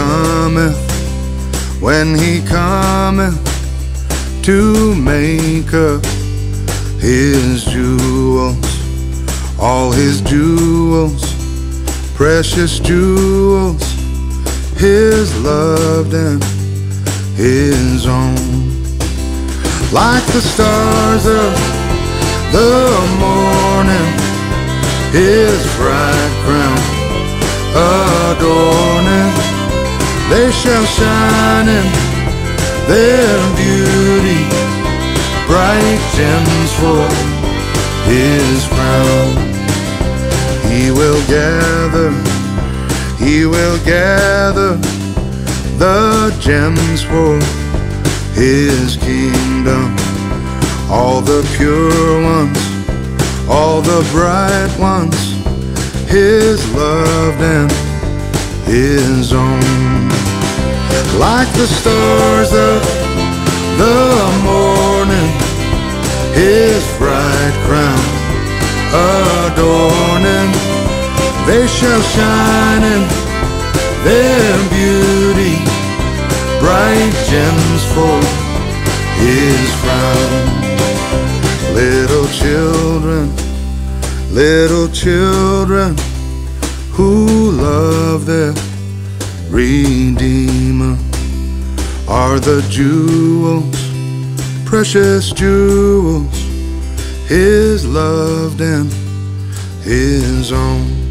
cometh, when he cometh to make up his jewels, all his jewels, precious jewels, his loved and his own. Like the stars of the morning, his bright crown adorning, they shall shine in their beauty, bright gems for his crown. He will gather the gems for his kingdom, all the pure ones, all the bright ones, his loved and his own. Like the stars of the morning, his bright crown adorning, they shall shine in their beauty, bright gems for his crown. Little children who love their Redeemer are the jewels, precious jewels, his loved and his own.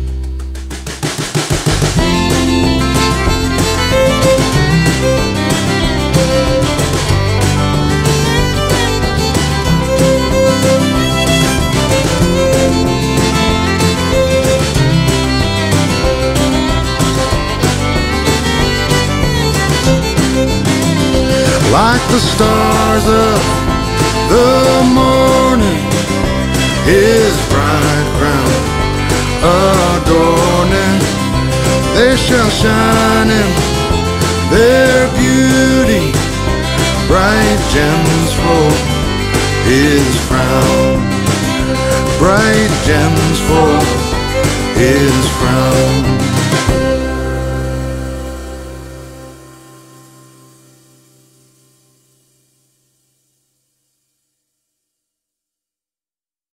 Like the stars of the morning, his bright crown adorning, they shall shine in their beauty, bright gems for his crown, bright gems for